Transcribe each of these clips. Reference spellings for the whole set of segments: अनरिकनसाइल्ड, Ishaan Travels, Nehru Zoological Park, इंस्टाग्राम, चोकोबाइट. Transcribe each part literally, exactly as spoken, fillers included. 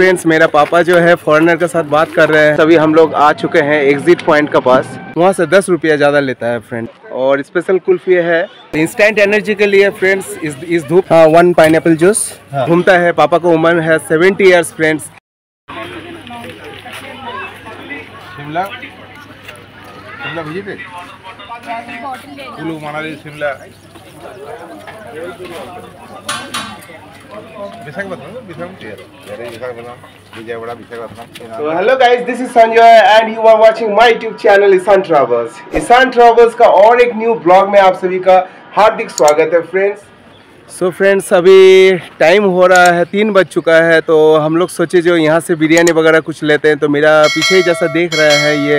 Friends मेरा पापा जो है फॉरेनर के साथ बात कर रहे हैं। अभी हम लोग आ चुके हैं एग्जिट पॉइंट के पास, वहाँ से दस रुपया ज़्यादा लेता है फ्रेंड। और स्पेशल कुल्फी है इंस्टेंट एनर्जी के लिए फ्रेंड्स। इस इस धूप हाँ वन पाइनएप्पल जूस घूमता है। पापा को उम्र है seventy years friends. Shimla Shimla भेजिए कुल्लू मनाली शिमला तो hello guys, this is Sanjay and you are watching my YouTube channel Ishan travels. Ishan travels का और एक न्यू ब्लॉग में आप सभी का हार्दिक स्वागत है फ्रेंड्स। सो so फ्रेंड्स अभी टाइम हो रहा है, तीन बज चुका है। तो हम लोग सोचे जो यहाँ से बिरयानी वगैरह कुछ लेते हैं। तो मेरा पीछे ही जैसा देख रहा है ये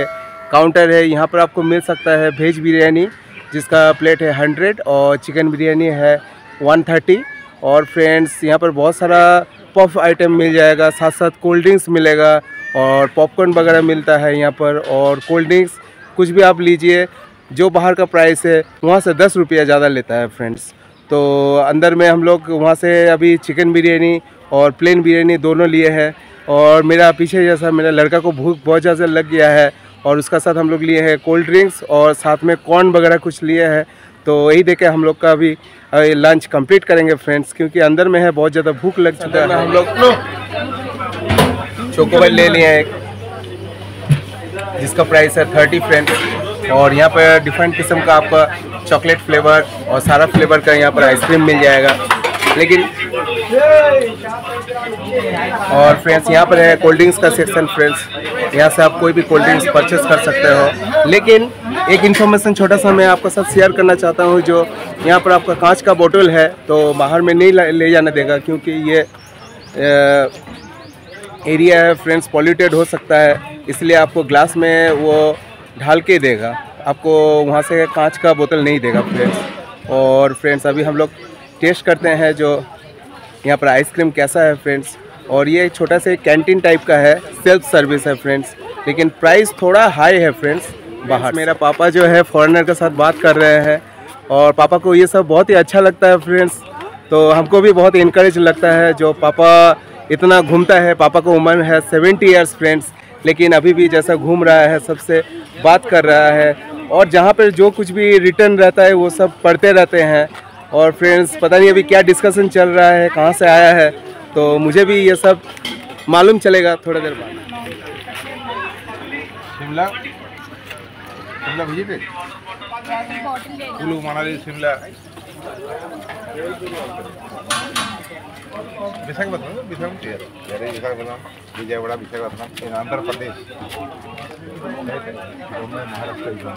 काउंटर है, यहाँ पर आपको मिल सकता है वेज बिरयानी जिसका प्लेट है हंड्रेड और चिकन बिरयानी है वन थर्टी। और फ्रेंड्स यहाँ पर बहुत सारा पफ आइटम मिल जाएगा, साथ साथ कोल्ड ड्रिंक्स मिलेगा और पॉपकॉर्न वगैरह मिलता है यहाँ पर। और कोल्ड ड्रिंक्स कुछ भी आप लीजिए, जो बाहर का प्राइस है वहाँ से दस रुपया ज़्यादा लेता है फ्रेंड्स। तो अंदर में हम लोग वहाँ से अभी चिकन बिरयानी और प्लेन बिरयानी दोनों लिए हैं। और मेरा पीछे जैसा मेरा लड़का को भूख बहुत ज़्यादा लग गया है और उसका साथ हम लोग लिए हैं कोल्ड ड्रिंक्स और साथ में कॉर्न वगैरह कुछ लिए हैं। तो यही देखे हम लोग का अभी लंच कंप्लीट करेंगे फ्रेंड्स, क्योंकि अंदर में है बहुत ज़्यादा भूख लग चुका है। हम लोग चोकोबाइट ले लिए हैं जिसका प्राइस है थर्टी फ्रेंड्स। और यहाँ पर डिफरेंट किस्म का आपका चॉकलेट फ्लेवर और सारा फ्लेवर का यहाँ पर आइसक्रीम मिल जाएगा। लेकिन और फ्रेंड्स यहाँ पर है कोल्ड ड्रिंक्स का सेक्शन फ्रेंड्स, यहाँ से आप कोई भी कोल्ड ड्रिंक्स परचेस कर सकते हो। लेकिन एक इन्फॉर्मेशन छोटा सा मैं आपके साथ शेयर करना चाहता हूँ, जो यहाँ पर आपका कांच का बोतल है तो बाहर में नहीं ले जाने देगा, क्योंकि ये एरिया है फ्रेंड्स पॉल्यूटेड हो सकता है, इसलिए आपको ग्लास में वो ढाल के देगा, आपको वहाँ से कांच का बोतल नहीं देगा फ्रेंड्स। और फ्रेंड्स अभी हम लोग टेस्ट करते हैं जो यहाँ पर आइसक्रीम कैसा है फ्रेंड्स। और ये एक छोटा सा कैंटीन टाइप का है, सेल्फ सर्विस है फ्रेंड्स, लेकिन प्राइस थोड़ा हाई है फ्रेंड्स। बाहर मेरा पापा जो है फॉरेनर के साथ बात कर रहे हैं और पापा को ये सब बहुत ही अच्छा लगता है फ्रेंड्स। तो हमको भी बहुत इनकरेज लगता है जो पापा इतना घूमता है। पापा को उम्र है सेवेंटी ईयर्स फ्रेंड्स, लेकिन अभी भी जैसा घूम रहा है सबसे बात कर रहा है और जहाँ पर जो कुछ भी रिटर्न रहता है वो सब पढ़ते रहते हैं। और फ्रेंड्स पता नहीं अभी क्या डिस्कशन चल रहा है, कहाँ से आया है, तो मुझे भी ये सब मालूम चलेगा थोड़ा देर बाद। शिमला शिमला भेजिए कुल्लू मनाली शिमला विशाखापट्टनम विशाखापट्टनम विजयवाड़ा विशाखापट्टनम आंध्र प्रदेश महाराष्ट्र।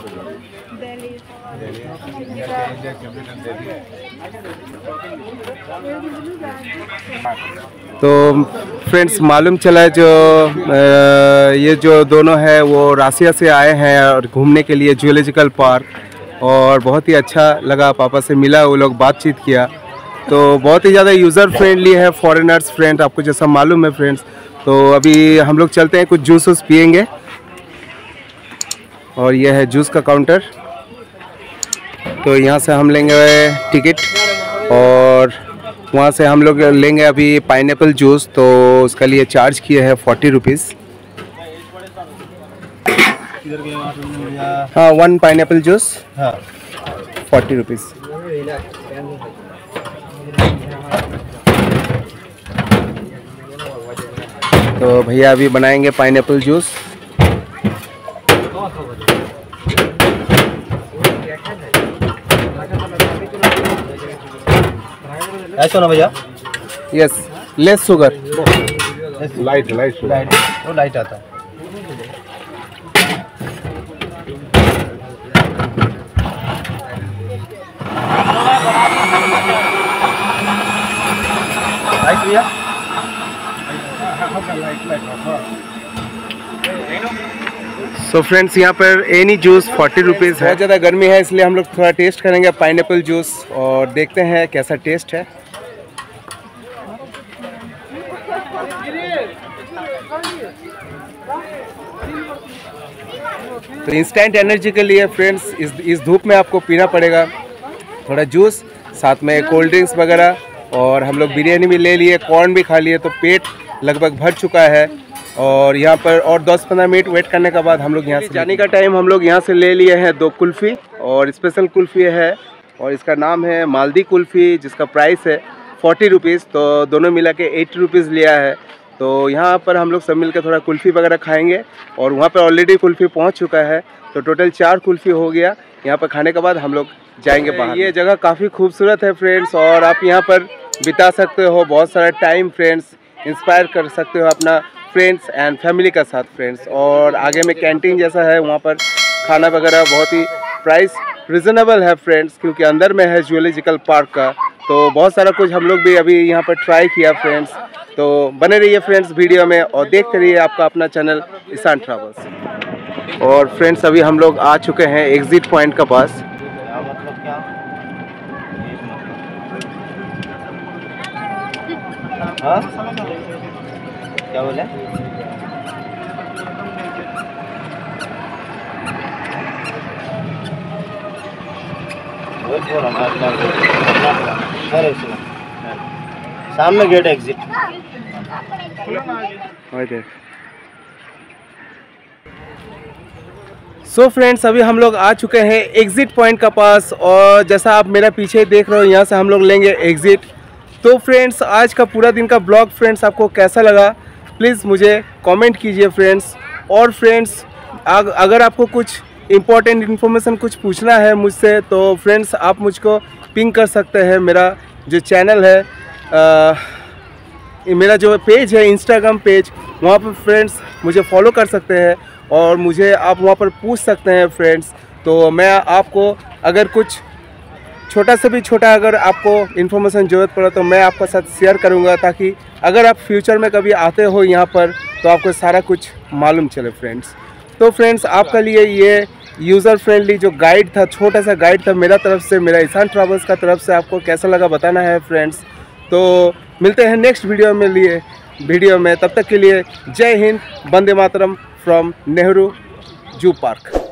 तो फ्रेंड्स मालूम चला जो ये जो दोनों है वो रसिया से आए हैं और घूमने के लिए जूलॉजिकल पार्क, और बहुत ही अच्छा लगा। पापा से मिला, वो लोग बातचीत किया, तो बहुत ही ज़्यादा यूज़र फ्रेंडली है फॉरेनर्स फ्रेंड, आपको जैसा मालूम है फ्रेंड्स। तो अभी हम लोग चलते हैं, कुछ जूस वूस पियेंगे। और यह है जूस का काउंटर, तो यहाँ से हम लेंगे टिकट और वहाँ से हम लोग लेंगे अभी पाइनएप्पल जूस। तो उसके लिए चार्ज किए हैं फोर्टी रुपीज़। हाँ वन पाइनएप्पल जूस हाँ फोर्टी रुपीज़। तो भैया अभी बनाएंगे पाइनएप्पल जूस। ऐसा ना भैया, yes less sugar, light light sugar, वो लाइट आता है। लाइट भैया सो फ्रेंड्स यहाँ पर एनी जूस फोर्टी रुपीज़ है। बहुत ज़्यादा गर्मी है इसलिए हम लोग थोड़ा टेस्ट करेंगे पाइनएप्पल जूस और देखते हैं कैसा टेस्ट है। तो इंस्टेंट एनर्जी के लिए फ्रेंड्स इस इस धूप में आपको पीना पड़ेगा थोड़ा जूस, साथ में कोल्ड ड्रिंक्स वगैरह। और हम लोग बिरयानी भी ले लिए, कॉर्न भी खा लिए, तो पेट लगभग भर चुका है और यहाँ पर और दस पंद्रह मिनट वेट करने के बाद हम लोग यहाँ से जाने का टाइम हम लोग यहाँ से ले लिए हैं दो कुल्फ़ी और स्पेशल कुल्फ़ी है और इसका नाम है मालदी कुल्फ़ी जिसका प्राइस है फोर्टी रुपीज़ तो दोनों मिला के एट्टी रुपीज़ लिया है। तो यहाँ पर हम लोग सब मिलकर थोड़ा कुल्फ़ी वगैरह खाएंगे और वहाँ पर ऑलरेडी कुल्फ़ी पहुँच चुका है तो टोटल चार कुल्फ़ी हो गया। यहाँ पर खाने के बाद हम लोग जाएंगे बाहर। ये जगह काफ़ी खूबसूरत है फ्रेंड्स और आप यहाँ पर बिता सकते हो बहुत सारा टाइम फ्रेंड्स, इंस्पायर कर सकते हो अपना फ्रेंड्स एंड फैमिली का साथ फ्रेंड्स। और आगे में कैंटीन जैसा है वहाँ पर खाना वगैरह बहुत ही प्राइस रिजनेबल है फ्रेंड्स क्योंकि अंदर में है जूलॉजिकल पार्क का। तो बहुत सारा कुछ हम लोग भी अभी यहाँ पर ट्राई किया फ्रेंड्स। तो बने रहिए फ्रेंड्स वीडियो में और देखते रहिए आपका अपना चैनल ईशान ट्रैवल्स। और फ्रेंड्स अभी हम लोग आ चुके हैं एग्जिट पॉइंट के पास। हाँ क्या बोला सामने गेट एग्जिट। सो फ्रेंड्स अभी हम लोग आ चुके हैं एग्जिट पॉइंट के पास और जैसा आप मेरा पीछे देख रहे हो यहाँ से हम लोग लेंगे एग्जिट। तो फ्रेंड्स आज का पूरा दिन का ब्लॉग फ्रेंड्स आपको कैसा लगा प्लीज़ मुझे कमेंट कीजिए फ्रेंड्स। और फ्रेंड्स अगर आपको कुछ इम्पोर्टेंट इन्फॉर्मेशन कुछ पूछना है मुझसे तो फ्रेंड्स आप मुझको पिंग कर सकते हैं। मेरा जो चैनल है आ, मेरा जो पेज है इंस्टाग्राम पेज वहाँ पर फ्रेंड्स मुझे फॉलो कर सकते हैं और मुझे आप वहाँ पर पूछ सकते हैं फ्रेंड्स। तो मैं आपको अगर कुछ छोटा से भी छोटा अगर आपको इन्फॉर्मेशन ज़रूरत पड़ा तो मैं आपका साथ शेयर करूंगा ताकि अगर आप फ्यूचर में कभी आते हो यहाँ पर तो आपको सारा कुछ मालूम चले फ्रेंड्स। तो फ्रेंड्स आपका लिए ये यूज़र फ्रेंडली जो गाइड था छोटा सा गाइड था मेरा तरफ से मेरा ईशान ट्रैवल्स का तरफ से आपको कैसा लगा बताना है फ्रेंड्स। तो मिलते हैं नेक्स्ट वीडियो में लिए वीडियो में तब तक के लिए जय हिंद, वंदे मातरम फ्रॉम नेहरू जू पार्क।